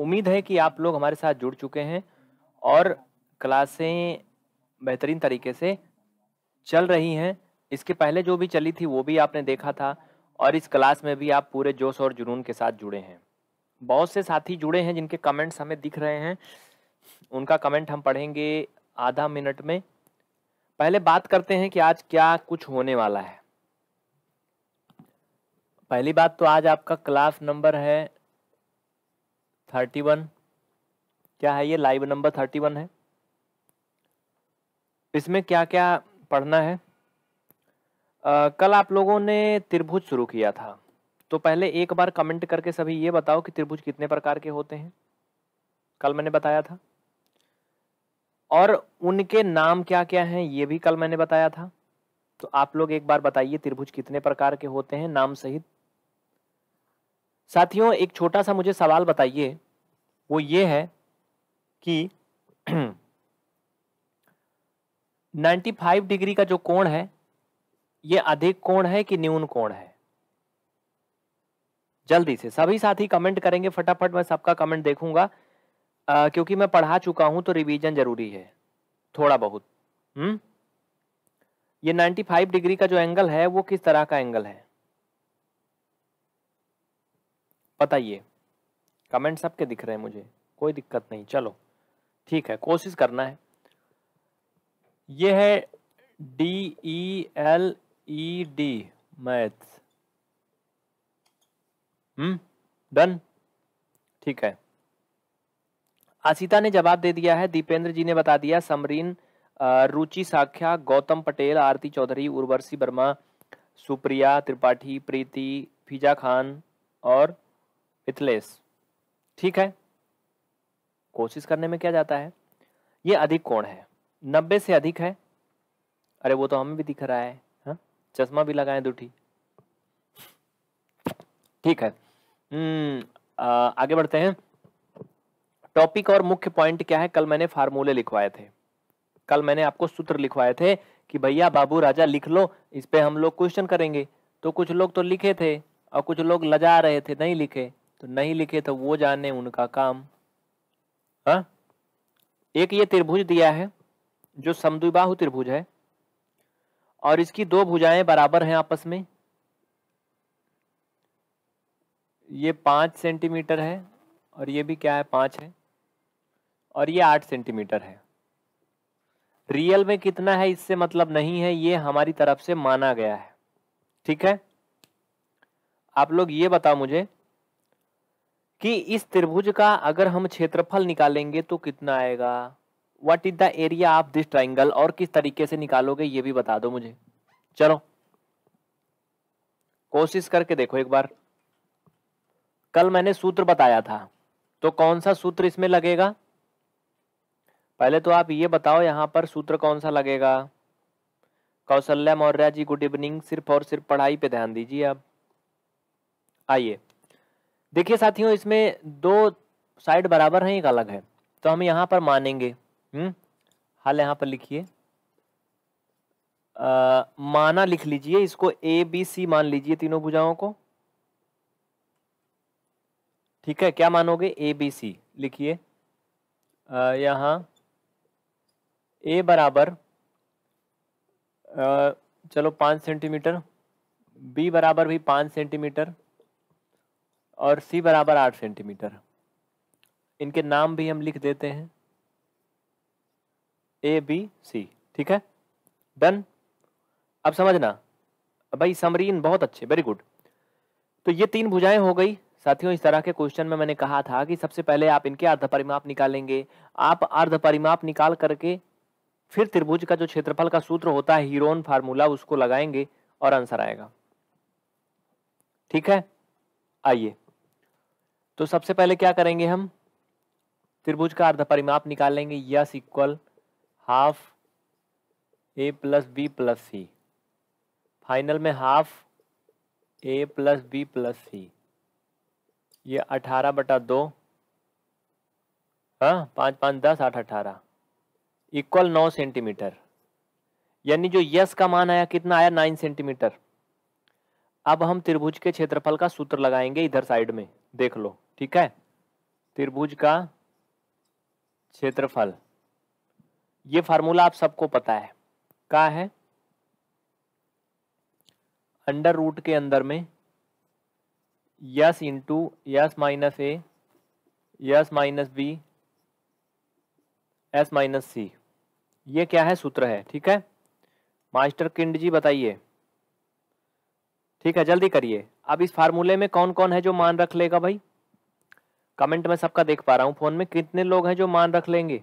उम्मीद है कि आप लोग हमारे साथ जुड़ चुके हैं और क्लासें बेहतरीन तरीके से चल रही हैं। इसके पहले जो भी चली थी वो भी आपने देखा था और इस क्लास में भी आप पूरे जोश और जुनून के साथ जुड़े हैं। बहुत से साथी जुड़े हैं जिनके कमेंट्स हमें दिख रहे हैं, उनका कमेंट हम पढ़ेंगे आधा मिनट में। पहले बात करते हैं कि आज क्या कुछ होने वाला है। पहली बात तो आज आपका क्लास नंबर है 31। क्या है ये? लाइव नंबर 31 है। इसमें क्या क्या पढ़ना है? कल आप लोगों ने त्रिभुज शुरू किया था, तो पहले एक बार कमेंट करके सभी ये बताओ कि त्रिभुज कितने प्रकार के होते हैं। कल मैंने बताया था, और उनके नाम क्या क्या हैं ये भी कल मैंने बताया था। तो आप लोग एक बार बताइए त्रिभुज कितने प्रकार के होते हैं नाम सहित। साथियों, एक छोटा सा मुझे सवाल बताइए, वो ये है कि 95 डिग्री का जो कोण है ये अधिक कोण है कि न्यून कोण है? जल्दी से सभी साथी कमेंट करेंगे फटाफट, मैं सबका कमेंट देखूंगा क्योंकि मैं पढ़ा चुका हूं तो रिवीजन जरूरी है थोड़ा बहुत। ये 95 डिग्री का जो एंगल है वो किस तरह का एंगल है बताइए। कमेंट सबके दिख रहे हैं मुझे, कोई दिक्कत नहीं, चलो ठीक है, कोशिश करना है। ये है DELED मैथ्स। डन, ठीक है। आशिता ने जवाब दे दिया है, दीपेंद्र जी ने बता दिया, समरीन, रुचि साख्या, गौतम पटेल, आरती चौधरी, उर्वशी वर्मा, सुप्रिया त्रिपाठी, प्रीति, फिजा खान और मिथलेश। ठीक है, कोशिश करने में क्या जाता है। ये अधिक कोण है, 90 से अधिक है। अरे वो तो हमें भी दिख रहा है, हाँ चश्मा भी लगाएं दूठी। ठीक है, आगे बढ़ते हैं। टॉपिक और मुख्य पॉइंट क्या है? कल मैंने फार्मूले लिखवाए थे, कल मैंने आपको सूत्र लिखवाए थे कि भैया बाबू राजा लिख लो, इस पे हम लोग क्वेश्चन करेंगे। तो कुछ लोग तो लिखे थे और कुछ लोग लजा रहे थे, नहीं लिखे तो नहीं लिखे, तो वो जाने उनका काम। हाँ, एक ये त्रिभुज दिया है जो समद्विबाहु त्रिभुज है और इसकी दो भुजाएं बराबर हैं आपस में। ये 5 सेंटीमीटर है और ये भी क्या है, 5 है, और ये 8 सेंटीमीटर है। रियल में कितना है इससे मतलब नहीं है, ये हमारी तरफ से माना गया है। ठीक है, आप लोग ये बताओ मुझे कि इस त्रिभुज का अगर हम क्षेत्रफल निकालेंगे तो कितना आएगा? What is the area of this triangle, और किस तरीके से निकालोगे ये भी बता दो मुझे। चलो कोशिश करके देखो एक बार। कल मैंने सूत्र बताया था, तो कौन सा सूत्र इसमें लगेगा पहले तो आप ये बताओ, यहाँ पर सूत्र कौन सा लगेगा। कौशल्या मौर्य जी गुड इवनिंग, सिर्फ और सिर्फ पढ़ाई पे ध्यान दीजिए आप। आइए देखिए साथियों, इसमें दो साइड बराबर हैं, एक अलग है, तो हम यहाँ पर मानेंगे। हाल यहाँ पर लिखिए, माना लिख लीजिए, इसको ABC मान लीजिए तीनों भुजाओं को। ठीक है, क्या मानोगे? ABC लिखिए। यहाँ A बराबर चलो 5 सेंटीमीटर, B बराबर भी 5 सेंटीमीटर और C बराबर 8 सेंटीमीटर। इनके नाम भी हम लिख देते हैं ABC। ठीक है, डन। अब समझना भाई समरीन, बहुत अच्छे, वेरी गुड। तो ये तीन भुजाएं हो गई साथियों। इस तरह के क्वेश्चन में मैंने कहा था कि सबसे पहले आप इनके अर्ध परिमाप निकालेंगे। आप अर्ध परिमाप निकाल करके फिर त्रिभुज का जो क्षेत्रफल का सूत्र होता है हीरोन फार्मूला, उसको लगाएंगे और आंसर आएगा। ठीक है, आइए तो सबसे पहले क्या करेंगे, हम त्रिभुज का अर्ध परिमाप निकालेंगे। S equal half A+B+C, final में हाफ A+B+C, ये 18/2, हाँ 5 5 10 8 18 इक्वल 9 सेंटीमीटर। यानी जो यस का मान आया कितना आया, 9 सेंटीमीटर। अब हम त्रिभुज के क्षेत्रफल का सूत्र लगाएंगे इधर साइड में, देख लो। ठीक है, त्रिभुज का क्षेत्रफल। ये फार्मूला आप सबको पता है, क्या है? अंडर रूट के अंदर में S into S minus A S minus B S minus C, ये क्या है? सूत्र है। ठीक है मास्टर किंड जी बताइए। ठीक है जल्दी करिए। अब इस फार्मूले में कौन कौन है जो मान रख लेगा भाई? कमेंट में सबका देख पा रहा हूं, फोन में कितने लोग हैं जो मान रख लेंगे?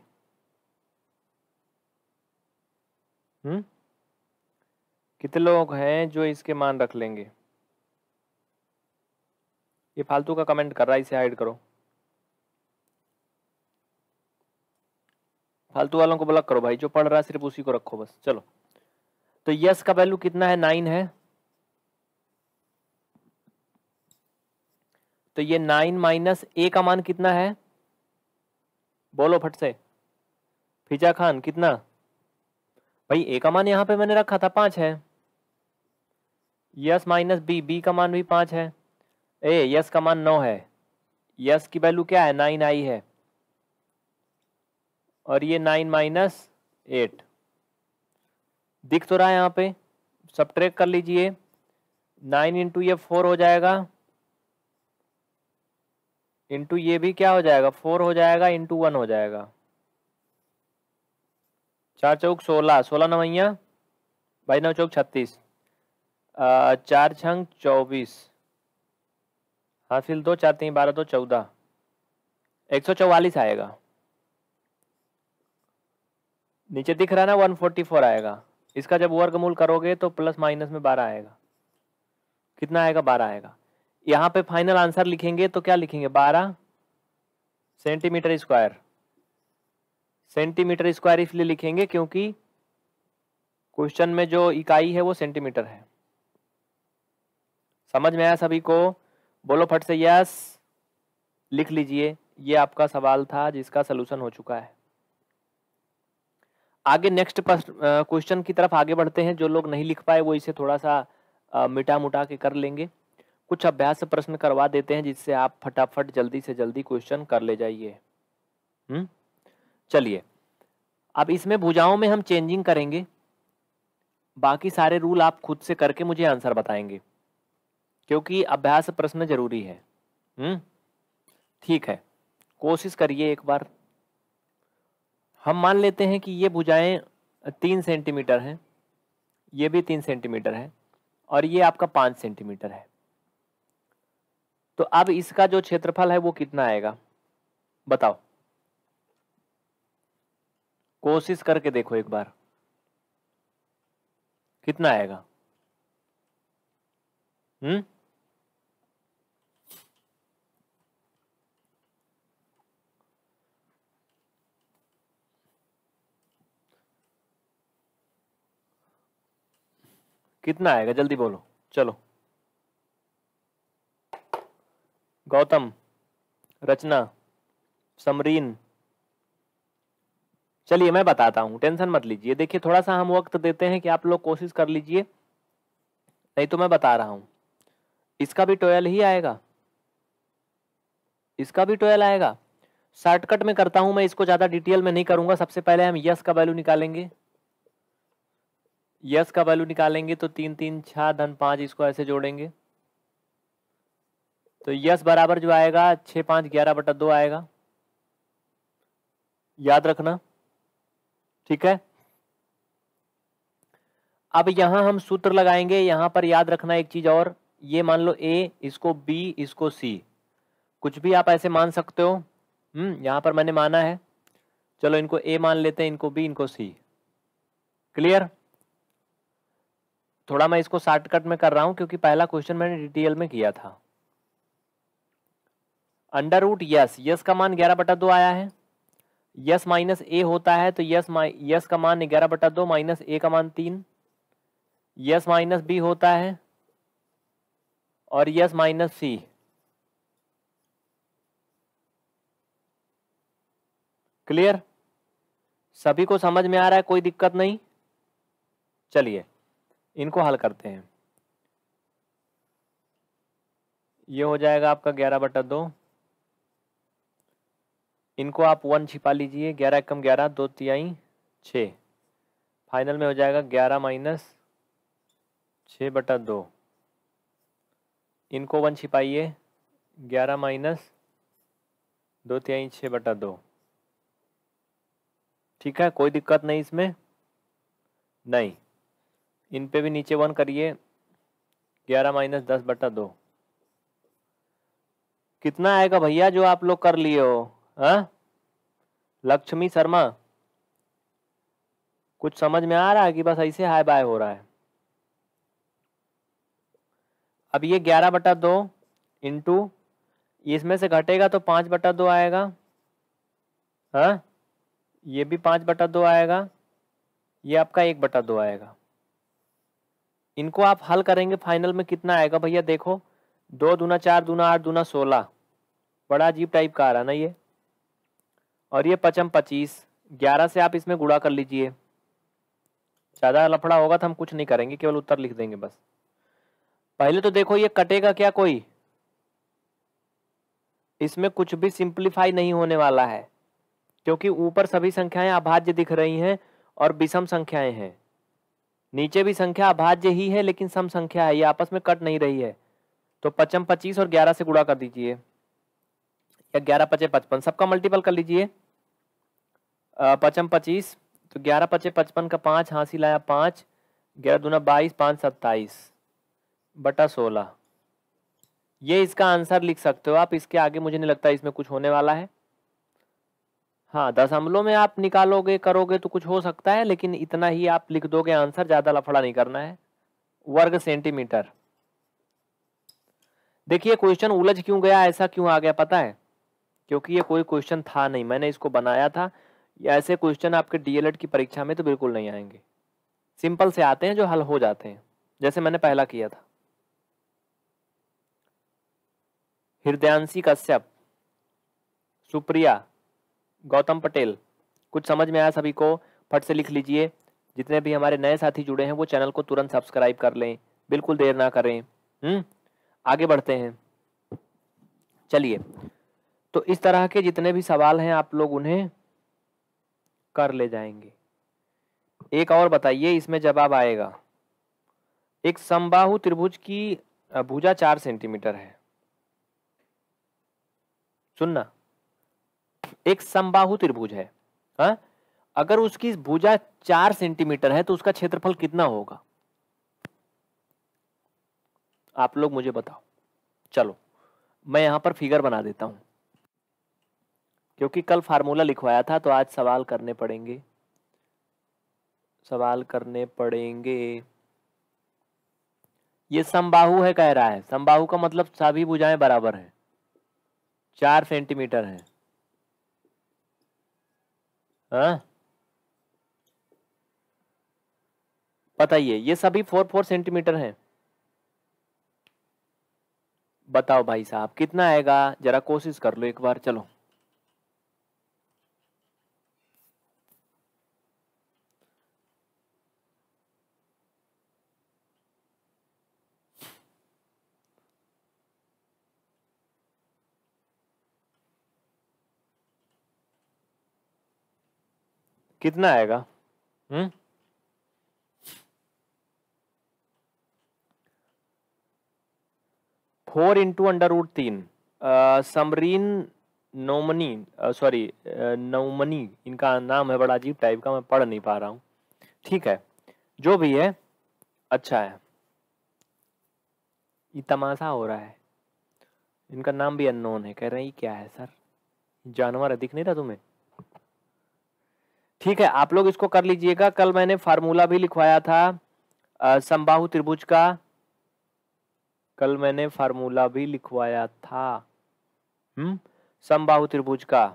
कितने लोग हैं जो इसके मान रख लेंगे? ये फालतू का कमेंट कर रहा है, इसे हाइड करो। फालतू वालों को ब्लॉक करो भाई, जो पढ़ रहा है सिर्फ उसी को रखो बस। चलो तो यस का वैल्यू कितना है? 9 है, तो ये 9 माइनस ए का मान कितना है? बोलो फट से फिजा खान कितना? भाई ए का मान यहाँ पे मैंने रखा था 5 है। यस माइनस बी, बी का मान भी 5 है। ए यस का मान 9 है। यस की वैल्यू क्या है? 9 आई है, और ये 9 माइनस 8 दिख तो रहा है यहाँ पे, सब्ट्रैक्ट कर लीजिए। 9 इंटू ये 4 हो जाएगा, इंटू ये भी क्या हो जाएगा? 4 हो जाएगा, इंटू 1 हो जाएगा। 4 चौक 16, 16 नवैया भाई 9 चौक 36, 4 छंग 24, हासिल 2, 4 3 12 2 14, 144 आएगा। नीचे दिख रहा है ना 144 आएगा। इसका जब वर्गमूल करोगे तो प्लस माइनस में 12 आएगा। कितना आएगा? 12 आएगा। यहाँ पे फाइनल आंसर लिखेंगे तो क्या लिखेंगे? 12 सेंटीमीटर स्क्वायर। सेंटीमीटर स्क्वायर इसलिए लिखेंगे क्योंकि क्वेश्चन में जो इकाई है वो सेंटीमीटर है। समझ में आया सभी को? बोलो फट से यस, लिख लीजिए। ये आपका सवाल था जिसका सलूशन हो चुका है। आगे नेक्स्ट क्वेश्चन की तरफ आगे बढ़ते हैं। जो लोग नहीं लिख पाए वो इसे थोड़ा सा मिटा मुटा के कर लेंगे। कुछ अभ्यास प्रश्न करवा देते हैं जिससे आप फटाफट जल्दी से जल्दी क्वेश्चन कर ले जाइए। चलिए अब इसमें भुजाओं में हम चेंजिंग करेंगे, बाकी सारे रूल आप खुद से करके मुझे आंसर बताएंगे क्योंकि अभ्यास प्रश्न जरूरी है। ठीक है कोशिश करिए एक बार। हम मान लेते हैं कि ये भुजाएं 3 सेंटीमीटर हैं, ये भी 3 सेंटीमीटर है, और ये आपका 5 सेंटीमीटर है। तो अब इसका जो क्षेत्रफल है वो कितना आएगा बताओ? कोशिश करके देखो एक बार, कितना आएगा? कितना आएगा जल्दी बोलो। चलो गौतम, रचना, समरीन, चलिए मैं बताता हूँ, टेंशन मत लीजिए। देखिए थोड़ा सा हम वक्त देते हैं कि आप लोग कोशिश कर लीजिए, नहीं तो मैं बता रहा हूँ इसका भी 12 ही आएगा, इसका भी 12 आएगा। शॉर्टकट में करता हूँ मैं, इसको ज़्यादा डिटेल में नहीं करूँगा। सबसे पहले हम यस का वैल्यू निकालेंगे। यस का वैल्यू निकालेंगे तो 3 3 6 धन 5, इसको ऐसे जोड़ेंगे तो यस बराबर जो आएगा 6 5 11 बटा 2 आएगा, याद रखना। ठीक है अब यहां हम सूत्र लगाएंगे। यहां पर याद रखना एक चीज और, ये मान लो ए, इसको बी, इसको सी, कुछ भी आप ऐसे मान सकते हो। यहां पर मैंने माना है, चलो इनको ए मान लेते हैं, इनको बी, इनको सी। क्लियर? थोड़ा मैं इसको शॉर्टकट में कर रहा हूं क्योंकि पहला क्वेश्चन मैंने डिटेल में किया था। अंडर रूट यस, यस का मान 11 बटा 2 आया है। यस माइनस ए होता है तो यस का मान 11 बटा 2 माइनस ए का मान 3। यस माइनस बी होता है और यस माइनस सी, क्लियर? सभी को समझ में आ रहा है, कोई दिक्कत नहीं? चलिए इनको हल करते हैं। ये हो जाएगा आपका 11 बटा 2, इनको आप 1 छिपा लीजिए, 11 एकम 11, 2 तिहाई 6, फाइनल में हो जाएगा 11 माइनस 6/2। इनको 1 छिपाइए, 11 माइनस 2 तिहाई 6/2। ठीक है, कोई दिक्कत नहीं इसमें, नहीं। इन पे भी नीचे 1 करिए, 11 माइनस 10/2। कितना आएगा भैया जो आप लोग कर लिए हो? हाँ लक्ष्मी शर्मा, कुछ समझ में आ रहा है कि बस ऐसे हाय बाय हो रहा है? अब ये 11/2 इंटू इसमें से घटेगा तो 5/2 आएगा। हाँ ये भी 5/2 आएगा, ये आपका 1/2 आएगा। इनको आप हल करेंगे, फाइनल में कितना आएगा भैया देखो, 2 दूना 4 दूना 8 दूना 16, बड़ा अजीब टाइप का आ रहा ना ये। और ये 5 पचम 25, 11 से आप इसमें गुणा कर लीजिए। ज़्यादा लफड़ा होगा तो हम कुछ नहीं करेंगे, केवल उत्तर लिख देंगे बस। पहले तो देखो ये कटेगा क्या, कोई इसमें कुछ भी सिंप्लीफाई नहीं होने वाला है, क्योंकि ऊपर सभी संख्याएं अभाज्य दिख रही हैं और विषम संख्याएं हैं। नीचे भी संख्या अभाज्य ही है लेकिन सम संख्या है, ये आपस में कट नहीं रही है। तो 5 पचम 25 और 11 से गुणा कर दीजिए, या 11 पचे 55, सबका मल्टीपल कर लीजिए। 5 पचम 25, तो 11 पचे 55 का 5 हासिल आया 5, 11 दूना 22, 5 27/16। ये इसका आंसर लिख सकते हो आप, इसके आगे मुझे नहीं लगता इसमें कुछ होने वाला है। हाँ दशमलव में आप निकालोगे करोगे तो कुछ हो सकता है, लेकिन इतना ही आप लिख दोगे आंसर, ज़्यादा लफड़ा नहीं करना है। वर्ग सेंटीमीटर, देखिए क्वेश्चन उलझ क्यों गया, ऐसा क्यों आ गया पता है? क्योंकि ये कोई क्वेश्चन था नहीं, मैंने इसको बनाया था। ये ऐसे क्वेश्चन आपके डीएलएड की परीक्षा में तो बिल्कुल नहीं आएंगे, सिंपल से आते हैं जो हल हो जाते हैं, जैसे मैंने पहला किया था। हृदयांशी कश्यप, सुप्रिया, गौतम पटेल, कुछ समझ में आया सभी को? फट से लिख लीजिए। जितने भी हमारे नए साथी जुड़े हैं वो चैनल को तुरंत सब्सक्राइब कर लें, बिल्कुल देर ना करें। आगे बढ़ते हैं, चलिए। तो इस तरह के जितने भी सवाल हैं आप लोग उन्हें कर ले जाएंगे। एक और बताइए, इसमें जवाब आएगा। एक समबाहु त्रिभुज की भुजा 4 सेंटीमीटर है। सुनना, एक समबाहु त्रिभुज है, हाँ? अगर उसकी भुजा 4 सेंटीमीटर है तो उसका क्षेत्रफल कितना होगा? आप लोग मुझे बताओ। चलो मैं यहां पर फिगर बना देता हूं, क्योंकि कल फार्मूला लिखवाया था तो आज सवाल करने पड़ेंगे, सवाल करने पड़ेंगे। ये समबाहु है कह रहा है, समबाहु का मतलब सभी भुजाएं बराबर हैं, 4 सेंटीमीटर है, हाँ? बताइए ये सभी 4 सेंटीमीटर हैं। बताओ भाई साहब कितना आएगा, जरा कोशिश कर लो एक बार। चलो कितना आएगा? Four into under root 3। Samreen Naumani, sorry Naumani इनका नाम है, बड़ा अजीब टाइप का, मैं पढ़ नहीं पा रहा हूँ। ठीक है जो भी है अच्छा है। ये तमाशा हो रहा है, इनका नाम भी अननोन है, कह रहे हैं ये क्या है सर, जानवर है, दिख नहीं रहा तुम्हें? ठीक है आप लोग इसको कर लीजिएगा। कल मैंने फार्मूला भी लिखवाया था समबाहु त्रिभुज का, कल मैंने फार्मूला भी लिखवाया था समबाहु त्रिभुज का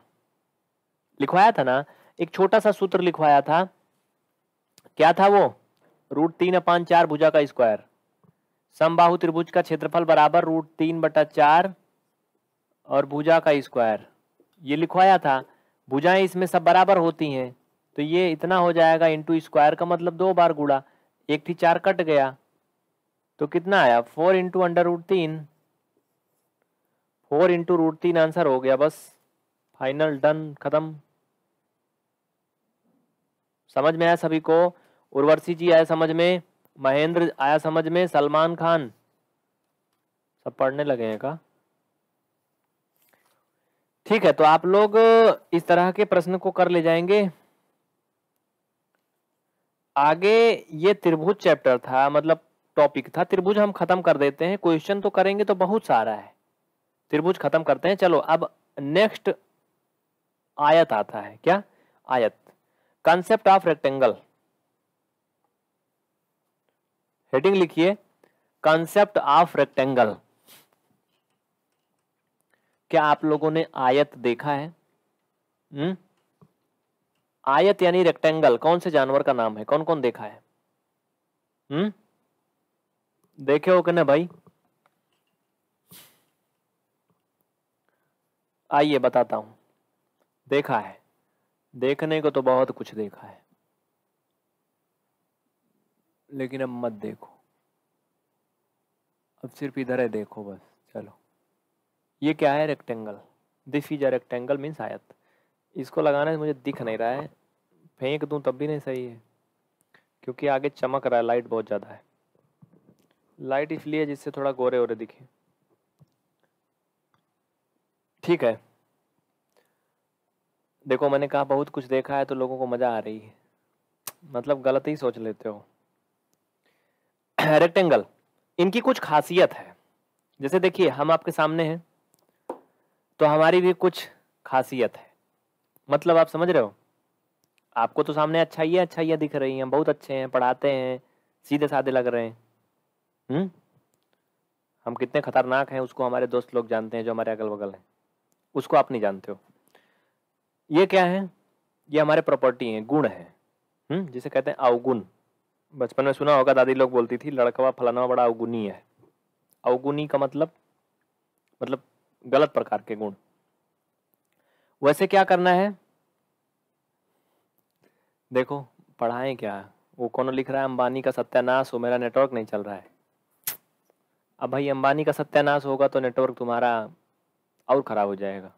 लिखवाया था ना, एक छोटा सा सूत्र लिखवाया था। क्या था वो? √3/4 भुजा का स्क्वायर। समबाहु त्रिभुज का क्षेत्रफल बराबर √3/4 और भुजा का स्क्वायर, ये लिखवाया था। भुजाएं इसमें सब बराबर होती हैं तो ये इतना हो जाएगा, इंटू स्क्वायर का मतलब 2 बार गुड़ा, 1 थी 4 कट गया, तो कितना आया? 4 into under root 3, 4 into root 3 answer हो गया बस। फाइनल डन, खत्म। समझ में आया सभी को? उर्वशी जी आया समझ में, महेंद्र आया समझ में, सलमान खान, सब पढ़ने लगे हैं का? ठीक है, तो आप लोग इस तरह के प्रश्न को कर ले जाएंगे। आगे ये त्रिभुज चैप्टर था, मतलब टॉपिक था त्रिभुज, हम खत्म कर देते हैं। क्वेश्चन तो करेंगे तो बहुत सारा है, त्रिभुज खत्म करते हैं। चलो अब नेक्स्ट आयत आता है। क्या आयत? कॉन्सेप्ट ऑफ रेक्टेंगल, हेडिंग लिखिए, कॉन्सेप्ट ऑफ रेक्टेंगल। क्या आप लोगों ने आयत देखा है? आयत यानी रेक्टेंगल कौन से जानवर का नाम है? कौन कौन देखा है? देखे हो कि ना भाई? आइए बताता हूं। देखा है, देखने को तो बहुत कुछ देखा है, लेकिन अब मत देखो, अब सिर्फ इधर है देखो बस। चलो, ये क्या है? Rectangle. This is a rectangle means आयत। इसको लगाना है, मुझे दिख नहीं रहा है, फेंक दूं तब भी नहीं सही है, क्योंकि आगे चमक रहा है, लाइट बहुत ज़्यादा है। लाइट इसलिए जिससे थोड़ा गोरे गोरे दिखे। ठीक है, देखो मैंने कहा बहुत कुछ देखा है तो लोगों को मज़ा आ रही है, मतलब गलत ही सोच लेते हो। रेक्टेंगल, इनकी कुछ खासियत है। जैसे देखिए हम आपके सामने हैं तो हमारी भी कुछ खासियत है, मतलब आप समझ रहे हो? आपको तो सामने अच्छाइयाँ दिख रही हैं, बहुत अच्छे हैं, पढ़ाते हैं, सीधे साधे लग रहे हैं। हम कितने खतरनाक हैं उसको हमारे दोस्त लोग जानते हैं, जो हमारे अगल बगल हैं, उसको आप नहीं जानते हो। ये क्या है? ये हमारे प्रॉपर्टी हैं, गुण हैं, जिसे कहते हैं अवगुण। बचपन में सुना होगा, दादी लोग बोलती थी, लड़का फलाना बड़ा अवगुणी है। अवगुणी का मतलब गलत प्रकार के गुण। वैसे क्या करना है? देखो पढ़ाएं क्या, वो कौन लिख रहा है अंबानी का सत्यानाश हो, मेरा नेटवर्क नहीं चल रहा है। अब भाई अंबानी का सत्यानाश होगा तो नेटवर्क तुम्हारा और खराब हो जाएगा।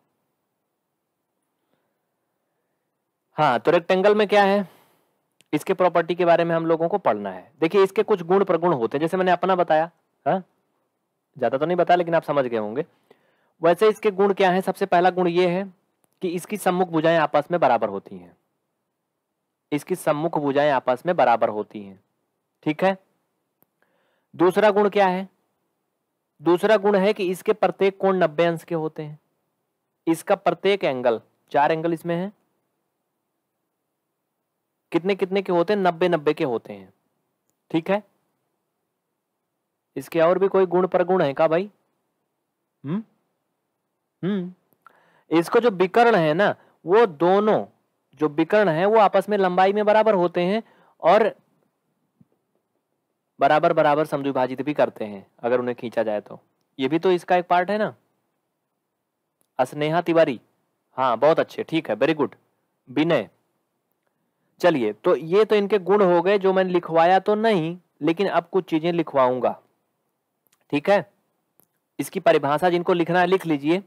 हाँ, तो रेक्टेंगल में क्या है, इसके प्रॉपर्टी के बारे में हम लोगों को पढ़ना है। देखिए इसके कुछ गुण प्रगुण होते हैं, जैसे मैंने अपना बताया, हाँ ज़्यादा तो नहीं बताया लेकिन आप समझ गए होंगे। वैसे इसके गुण क्या है? सबसे पहला गुण ये है कि इसकी सम्मुख भुजाएं आपस में बराबर होती हैं। इसकी सम्मुख भुजाएं आपस में बराबर होती हैं, ठीक है। दूसरा गुण क्या है? दूसरा गुण है कि इसके प्रत्येक कोण 90 अंश के होते हैं। इसका प्रत्येक एंगल, 4 एंगल इसमें है, कितने कितने के होते हैं? 90-90 के होते हैं, ठीक है। इसके और भी कोई गुण प्रगुण है का भाई? इसको जो विकर्ण है ना, वो दोनों जो विकर्ण है वो आपस में लंबाई में बराबर होते हैं और बराबर बराबर समद्विभाजित भी करते हैं अगर उन्हें खींचा जाए तो। ये भी तो इसका एक पार्ट है ना। स्नेहा तिवारी, हाँ बहुत अच्छे, ठीक है, वेरी गुड विनय। चलिए, तो ये तो इनके गुण हो गए, जो मैंने लिखवाया तो नहीं लेकिन अब कुछ चीजें लिखवाऊंगा, ठीक है। इसकी परिभाषा जिनको लिखना है लिख लीजिए,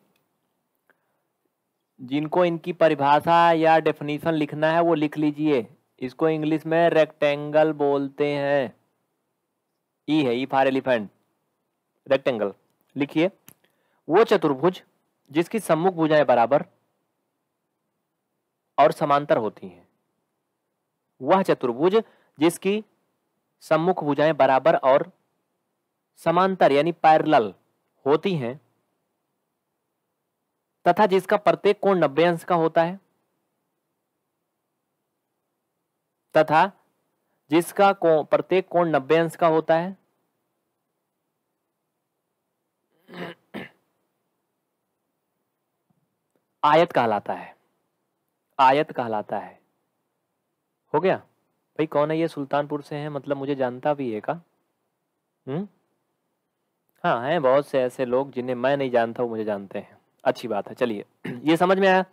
जिनको इनकी परिभाषा या डेफिनेशन लिखना है वो लिख लीजिए। इसको इंग्लिश में रेक्टेंगल बोलते हैं, ई है, ई फॉर एलिफेंट, रेक्टेंगल लिखिए। वो चतुर्भुज जिसकी सम्मुख भुजाएं बराबर और समांतर होती हैं। वह चतुर्भुज जिसकी सम्मुख भुजाएं बराबर और समांतर यानी पैरेलल होती हैं तथा जिसका प्रत्येक कोण 90 अंश का होता है आयत कहलाता है। आयत कहलाता है, हो गया भाई? कौन है ये? सुल्तानपुर से हैं, मतलब मुझे जानता भी है का? हाँ हैं बहुत से ऐसे लोग जिन्हें मैं नहीं जानता, वो मुझे जानते हैं, अच्छी बात है। चलिए ये समझ में आया,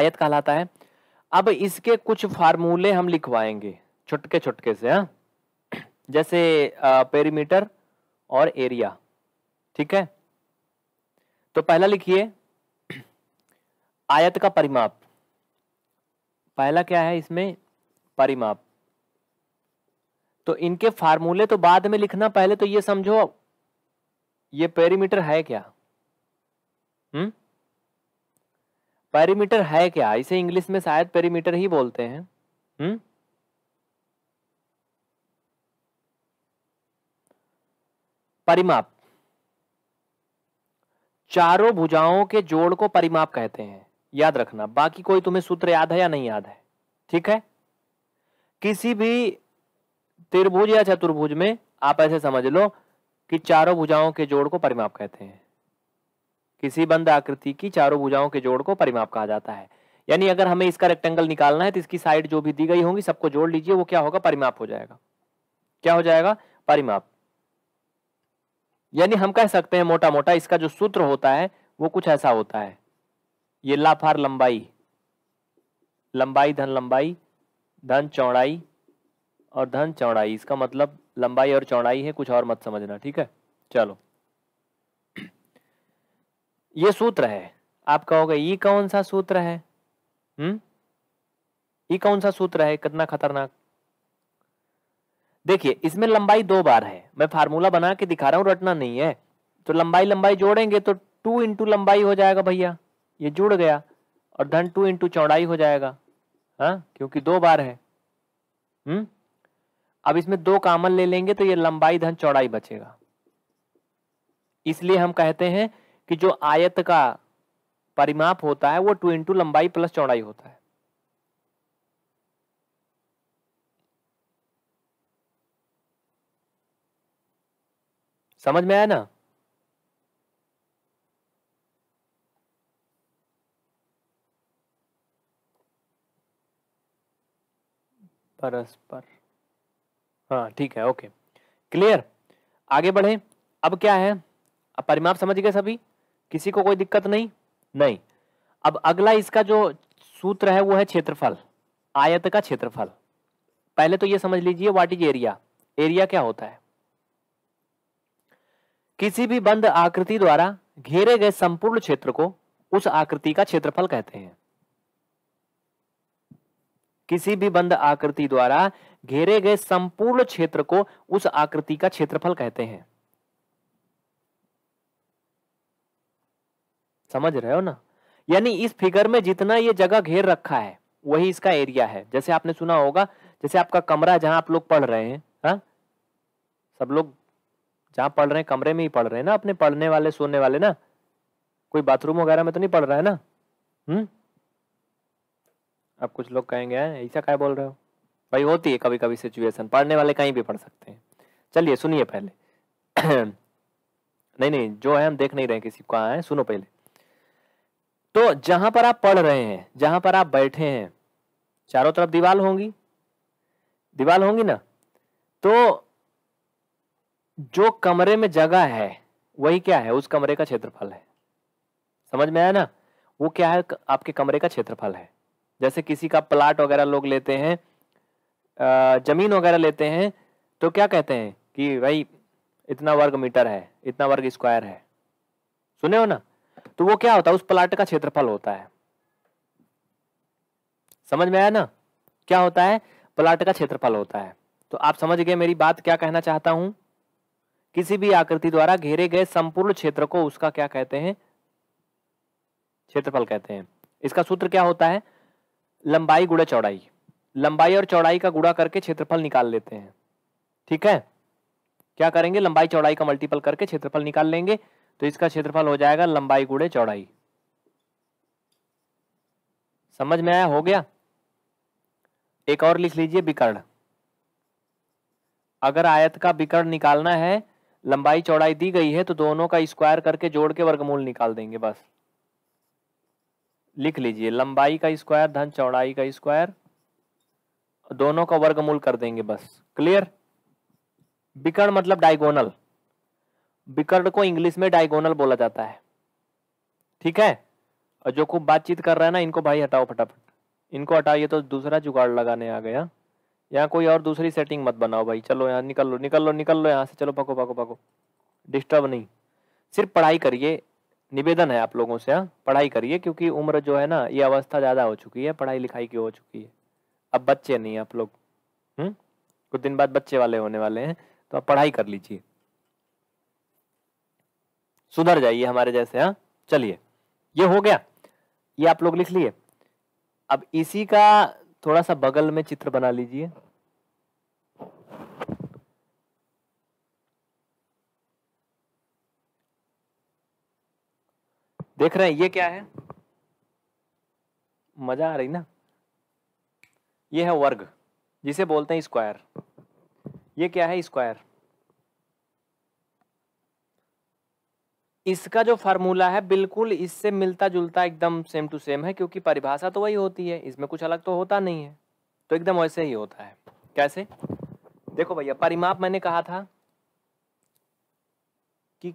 आयत कहलाता है। अब इसके कुछ फार्मूले हम लिखवाएंगे छुटके छुटके से, हाँ, जैसे पेरीमीटर और एरिया, ठीक है। तो पहला लिखिए आयत का परिमाप, पहला क्या है इसमें परिमाप। तो इनके फार्मूले तो बाद में लिखना, पहले तो ये समझो ये पेरीमीटर है क्या। पेरीमीटर है क्या, इसे इंग्लिश में शायद पेरीमीटर ही बोलते हैं। परिमाप, चारों भुजाओं के जोड़ को परिमाप कहते हैं, याद रखना। बाकी कोई तुम्हें सूत्र याद है या नहीं याद है, ठीक है। किसी भी त्रिभुज या चतुर्भुज में आप ऐसे समझ लो कि चारों भुजाओं के जोड़ को परिमाप कहते हैं। किसी बंद आकृति की चारों भुजाओं के जोड़ को परिमाप कहा जाता है। यानी अगर हमें इसका रेक्टेंगल निकालना है तो इसकी साइड जो भी दी गई होंगी सबको जोड़ लीजिए, वो क्या होगा, परिमाप हो जाएगा। क्या हो जाएगा, परिमाप। यानी हम कह सकते हैं मोटा मोटा इसका जो सूत्र होता है वो कुछ ऐसा होता है, ये लाफार लंबाई, लंबाई धन चौड़ाई और धन चौड़ाई, इसका मतलब लंबाई और चौड़ाई है, कुछ और मत समझना, ठीक है। चलो ये सूत्र है, आप कहोगे ये कौन सा सूत्र है, ये कौन सा सूत्र है, कितना खतरनाक। देखिए इसमें लंबाई दो बार है, मैं फार्मूला बना के दिखा रहा हूं, रटना नहीं है। तो लंबाई जोड़ेंगे तो 2 इंटू लंबाई हो जाएगा भैया, ये जुड़ गया, और धन 2 इंटू चौड़ाई हो जाएगा, हाँ, क्योंकि दो बार है। अब इसमें 2 कॉमन ले लेंगे तो ये लंबाई धन चौड़ाई बचेगा। इसलिए हम कहते हैं कि जो आयत का परिमाप होता है वो 2 इंटू लंबाई प्लस चौड़ाई होता है। समझ में आया ना। परस्पर, हाँ ठीक है, ओके, क्लियर। आगे बढ़े, अब क्या है, अब परिमाप समझ गए सभी, किसी को कोई दिक्कत नहीं। अब अगला इसका जो सूत्र है वो है क्षेत्रफल, आयत का क्षेत्रफल। पहले तो ये समझ लीजिए व्हाट इज एरिया। एरिया क्या होता है, किसी भी बंद आकृति द्वारा घेरे गए संपूर्ण क्षेत्र को उस आकृति का क्षेत्रफल कहते हैं। किसी भी बंद आकृति द्वारा घेरे गए संपूर्ण क्षेत्र को उस आकृति का क्षेत्रफल कहते हैं। समझ रहे हो ना। यानी इस फिगर में जितना ये जगह घेर रखा है वही इसका एरिया है। जैसे आपने सुना होगा, जैसे आपका कमरा जहां आप लोग पढ़ रहे हैं, हाँ? सब लोग जहां पढ़ रहे हैं कमरे में ही पढ़ रहे हैं ना, अपने पढ़ने वाले सोने वाले ना, कोई बाथरूम वगैरह में तो नहीं पढ़ रहा है ना। अब कुछ लोग कहेंगे ऐसा क्या बोल रहे हो भाई, होती है कभी कभी सिचुएशन, पढ़ने वाले कहीं भी पढ़ सकते हैं। चलिए सुनिए पहले नहीं जो है हम देख नहीं रहे किसी को, आए सुनो पहले। तो जहां पर आप पढ़ रहे हैं, जहां पर आप बैठे हैं, चारों तरफ दीवाल होंगी ना, तो जो कमरे में जगह है वही क्या है, उस कमरे का क्षेत्रफल है। समझ में आया ना, वो क्या है, आपके कमरे का क्षेत्रफल है। जैसे किसी का प्लाट वगैरह लोग लेते हैं, जमीन वगैरह लेते हैं, तो क्या कहते हैं कि भाई इतना वर्ग मीटर है, इतना वर्ग स्क्वायर है, सुने हो ना। तो वो क्या होता है, उस प्लाट का क्षेत्रफल होता है। समझ में आया ना, क्या होता है, प्लाट का क्षेत्रफल होता है। तो आप समझ गए मेरी बात, क्या कहना चाहता हूं, किसी भी आकृति द्वारा घेरे गए संपूर्ण क्षेत्र को उसका क्या कहते हैं, क्षेत्रफल कहते हैं। इसका सूत्र क्या होता है, लंबाई गुणा चौड़ाई, लंबाई और चौड़ाई का गुणा करके क्षेत्रफल निकाल लेते हैं, ठीक है। क्या करेंगे, लंबाई चौड़ाई का मल्टीपल करके क्षेत्रफल निकाल लेंगे, तो इसका क्षेत्रफल हो जाएगा लंबाई गुणे चौड़ाई। समझ में आया, हो गया। एक और लिख लीजिए, विकर्ण। अगर आयत का विकर्ण निकालना है, लंबाई चौड़ाई दी गई है, तो दोनों का स्क्वायर करके जोड़ के वर्गमूल निकाल देंगे, बस। लिख लीजिए, लंबाई का स्क्वायर धन चौड़ाई का स्क्वायर, दोनों का वर्गमूल कर देंगे, बस। क्लियर। विकर्ण मतलब डायगोनल, विकर्ण को इंग्लिश में डायगोनल बोला जाता है, ठीक है। और जो खूब बातचीत कर रहा है ना, इनको भाई हटाओ फटाफट, इनको हटाओ, ये तो दूसरा जुगाड़ लगाने आ गया। यहाँ कोई और दूसरी सेटिंग मत बनाओ भाई, चलो यहाँ निकल लो यहाँ से, चलो भागो भागो भागो, डिस्टर्ब नहीं, सिर्फ पढ़ाई करिए। निवेदन है आप लोगों से, हाँ पढ़ाई करिए, क्योंकि उम्र जो है ना ये अवस्था ज़्यादा हो चुकी है पढ़ाई लिखाई की हो चुकी है, अब बच्चे नहीं आप लोग, कुछ दिन बाद बच्चे वाले होने वाले हैं, तो आप पढ़ाई कर लीजिए, सुधर जाइए हमारे जैसे। हाँ चलिए ये हो गया, ये आप लोग लिख लिए। अब इसी का थोड़ा सा बगल में चित्र बना लीजिए, देख रहे हैं ये क्या है, मजा आ रही ना, ये है वर्ग जिसे बोलते हैं स्क्वायर। ये क्या है स्क्वायर, इसका जो फार्मूला है बिल्कुल इससे मिलता जुलता एकदम सेम टू सेम है, क्योंकि परिभाषा तो वही होती है, इसमें कुछ अलग तो होता नहीं है, तो एकदम वैसे ही होता है। कैसे देखो भैया, परिमाप मैंने कहा था कि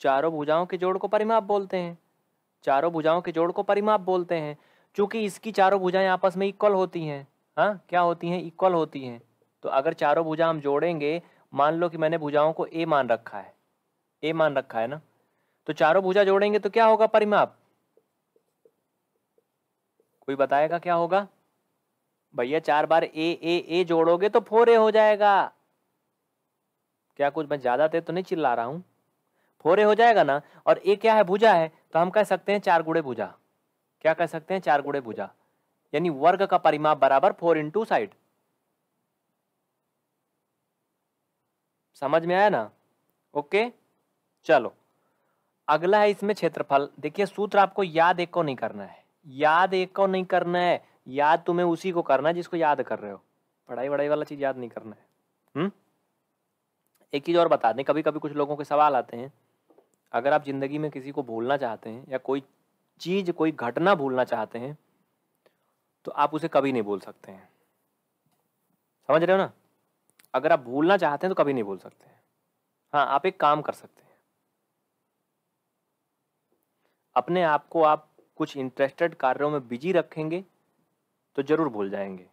चारों भुजाओं के जोड़ को परिमाप बोलते हैं, चारों भुजाओं के जोड़ को परिमाप बोलते हैं, चूंकि इसकी चारों भुजाएं आपस में इक्वल होती हैं। हाँ क्या होती हैं, इक्वल होती हैं, तो अगर चारों भुजा हम जोड़ेंगे, मान लो कि मैंने भुजाओं को ए मान रखा है, ए मान रखा है ना, तो चारों भुजा जोड़ेंगे तो क्या होगा परिमाप, कोई बताएगा क्या होगा भैया, चार बार ए ए ए जोड़ोगे तो 4a हो जाएगा, क्या कुछ मैं ज्यादा तेज तो नहीं चिल्ला रहा हूं, 4a हो जाएगा ना, और ए क्या है भुजा है, तो हम कह सकते हैं 4 गुणे भुजा, क्या कह सकते हैं 4 गुणे भुजा, यानी वर्ग का परिमाप बराबर 4 into साइड। समझ में आया ना, ओके चलो अगला है इसमें क्षेत्रफल। देखिए सूत्र आपको याद एक को नहीं करना है, याद एक को नहीं करना है, याद तुम्हें उसी को करना है जिसको याद कर रहे हो, पढ़ाई वढ़ाई वाला चीज याद नहीं करना है। एक चीज और बता दें, कभी कभी कुछ लोगों के सवाल आते हैं, अगर आप जिंदगी में किसी को भूलना चाहते हैं या कोई चीज कोई घटना भूलना चाहते हैं तो आप उसे कभी नहीं भूल सकते हैं, समझ रहे हो ना, अगर आप भूलना चाहते हैं तो कभी नहीं भूल सकते हैं। हाँ आप एक काम कर सकते हैं, अपने आप को आप कुछ इंटरेस्टेड कार्यों में बिजी रखेंगे तो जरूर भूल जाएंगे,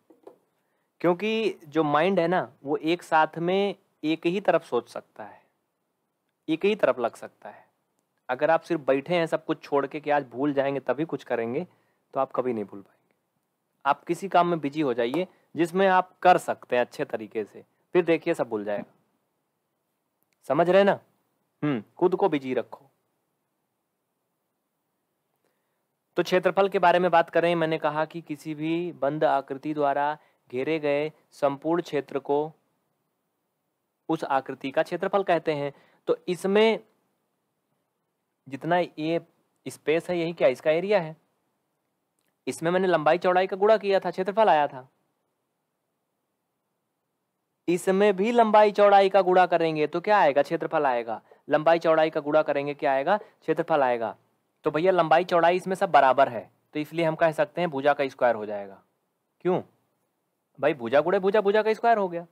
क्योंकि जो माइंड है ना वो एक साथ में एक ही तरफ सोच सकता है, एक ही तरफ लग सकता है। अगर आप सिर्फ बैठे हैं सब कुछ छोड़ के कि आज भूल जाएंगे तभी कुछ करेंगे, तो आप कभी नहीं भूल पाएंगे। आप किसी काम में बिजी हो जाइए जिसमें आप कर सकते हैं अच्छे तरीके से, फिर देखिए सब भूल जाएगा, समझ रहे ना। खुद को बिजी रखो। तो क्षेत्रफल के बारे में बात करें, मैंने कहा कि किसी भी बंद आकृति द्वारा घेरे गए संपूर्ण क्षेत्र को उस आकृति का क्षेत्रफल कहते हैं। तो इसमें जितना ये स्पेस है यही क्या इसका एरिया है, इसमें मैंने लंबाई चौड़ाई का गुणा किया था, क्षेत्रफल आया था। इसमें भी लंबाई चौड़ाई का गुणा करेंगे तो क्या आएगा, क्षेत्रफल आएगा। लंबाई चौड़ाई का गुणा करेंगे क्या आएगा, क्षेत्रफल आएगा। तो भैया लंबाई चौड़ाई इसमें सब बराबर है, तो इसलिए हम कह सकते हैं भुजा का स्क्वायर हो जाएगा। क्यों भाई, भुजा गुणे भुजा, भुजा का स्क्वायर हो गया।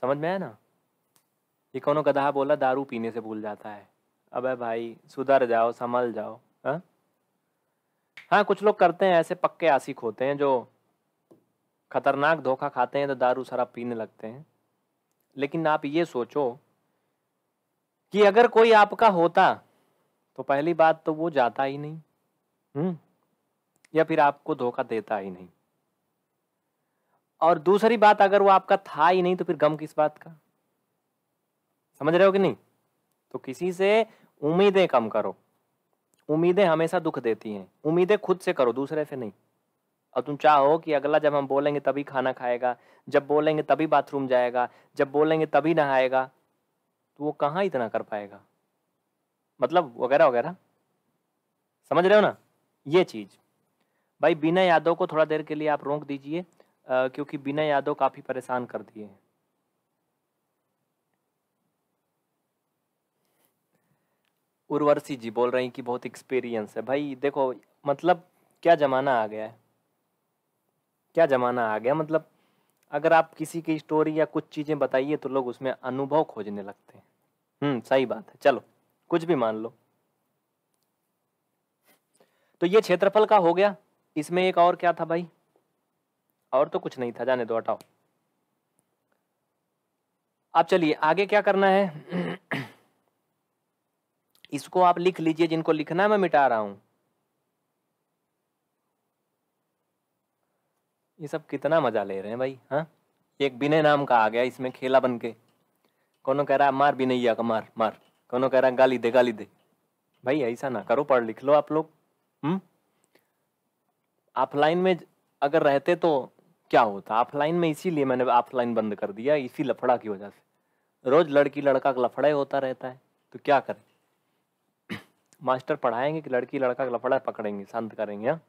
समझ में आया ना। ये कौनो गधा बोला दारू पीने से भूल जाता है, अबे भाई सुधर जाओ, संभल जाओ। हाँ कुछ लोग करते हैं ऐसे, पक्के आशिक होते हैं जो खतरनाक धोखा खाते हैं तो दारू शराब पीने लगते हैं। लेकिन आप ये सोचो कि अगर कोई आपका होता तो पहली बात तो वो जाता ही नहीं, या फिर आपको धोखा देता ही नहीं, और दूसरी बात अगर वो आपका था ही नहीं तो फिर गम किस बात का। समझ रहे हो कि नहीं। तो किसी से उम्मीदें कम करो, उम्मीदें हमेशा दुख देती हैं। उम्मीदें खुद से करो, दूसरे से नहीं। और तुम चाहो कि अगला जब हम बोलेंगे तभी खाना खाएगा, जब बोलेंगे तभी बाथरूम जाएगा, जब बोलेंगे तभी नहाएगा, तो वो कहाँ इतना कर पाएगा, मतलब वगैरह वगैरह। समझ रहे हो ना। ये चीज़ भाई बिना यादों को थोड़ा देर के लिए आप रोक दीजिए, क्योंकि बिना यादों काफ़ी परेशान कर दिए हैं। उर्वशी जी बोल रही कि बहुत एक्सपीरियंस है। भाई देखो मतलब क्या ज़माना आ गया है, क्या ज़माना आ गया। मतलब अगर आप किसी की स्टोरी या कुछ चीज़ें बताइए तो लोग उसमें अनुभव खोजने लगते हैं। सही बात है, चलो कुछ भी मान लो। तो ये क्षेत्रफल का हो गया। इसमें एक और क्या था भाई, और तो कुछ नहीं था, जाने दो हटाओ। अब चलिए आगे क्या करना है। इसको आप लिख लीजिए, जिनको लिखना है मैं मिटा रहा हूं। ये सब कितना मजा ले रहे हैं भाई। हाँ, एक विनय नाम का आ गया इसमें खेला बन के, कोनो कह रहा है मार विनैया का मार मार, कोनो कह रहा है गाली दे गाली दे। भाई ऐसा ना करो, पढ़ लिख लो आप लोग। ऑफलाइन में अगर रहते तो क्या होता। ऑफलाइन में इसीलिए मैंने ऑफलाइन बंद कर दिया, इसी लफड़ा की वजह से। रोज लड़की लड़का का लफड़ा होता रहता है, तो क्या करें। मास्टर पढ़ाएंगे कि लड़की लड़का का लफड़ा पकड़ेंगे, शांत करेंगे। हाँ,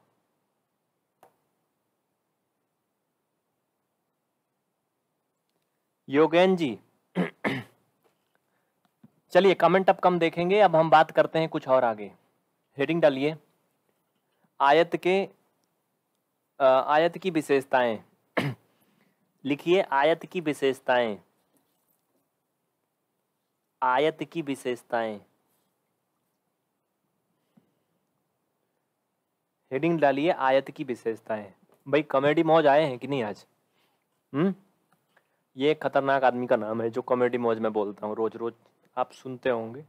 योगेन जी चलिए कमेंट अब कम देखेंगे। अब हम बात करते हैं कुछ और आगे। हेडिंग डालिए, आयत की विशेषताएं। लिखिए आयत की विशेषताएं, आयत की विशेषताएं। हेडिंग डालिए आयत की विशेषताएं। भाई कॉमेडी मौज आए हैं कि नहीं आज। ये खतरनाक आदमी का नाम है जो कॉमेडी मौज में बोलता हूँ रोज रोज, आप सुनते होंगे।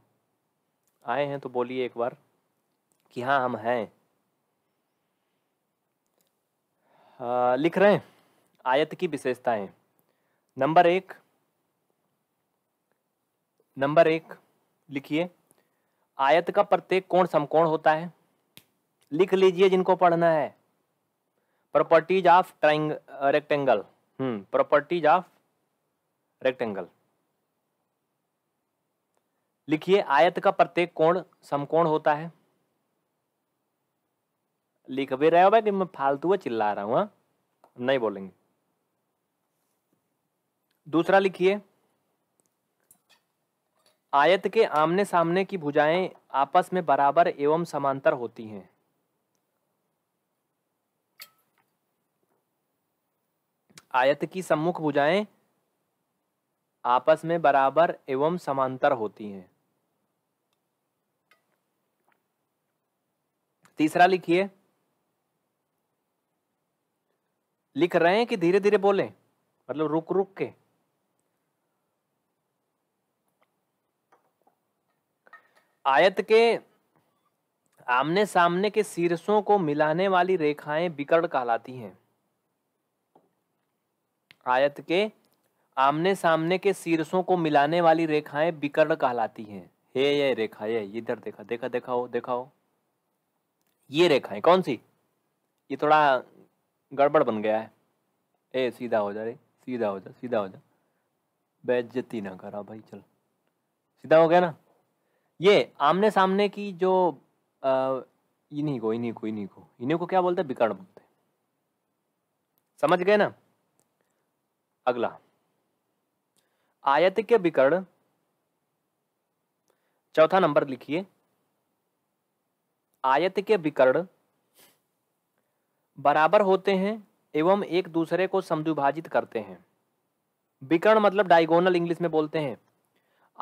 आए हैं तो बोलिए एक बार कि हाँ हम हैं। लिख रहे हैं आयत की विशेषताएं। नंबर एक लिखिए, आयत का प्रत्येक कोण समकोण होता है। लिख लीजिए जिनको पढ़ना है। Properties of rectangle, properties of rectangle. लिखिए आयत का प्रत्येक कोण समकोण होता है। लिख भी रहे हो भाई कि मैं फालतू चिल्ला रहा हूं। नहीं बोलेंगे। दूसरा लिखिए, आयत के आमने सामने की भुजाएं आपस में बराबर एवं समांतर होती हैं। आयत की सम्मुख भुजाएं आपस में बराबर एवं समांतर होती हैं। तीसरा लिखिए, लिख रहे हैं कि धीरे धीरे बोलें, मतलब रुक रुक के। आयत के आमने सामने के शीर्षों को मिलाने वाली रेखाएं विकर्ण कहलाती हैं। आयत के आमने सामने के शीर्षों को मिलाने वाली रेखाएं विकर्ण कहलाती हैं। ये रेखा, ये इधर देखा देखा देखा हो देखा हो, ये रेखाएं कौन सी। ये थोड़ा गड़बड़ बन गया है। ए सीधा हो जा रे, सीधा हो जा, सीधा हो जा, बेइज्जती ना करा भाई, चल सीधा हो गया ना। ये आमने सामने की जो इन्हीं को क्या बोलते हैं, विकर्ण बोलते हैं। समझ गए ना। अगला, आयत के विकर्ण, चौथा नंबर लिखिए, आयत के विकर्ण बराबर होते हैं एवं एक दूसरे को समद्विभाजित करते हैं। विकर्ण मतलब डायगोनल इंग्लिश में बोलते हैं।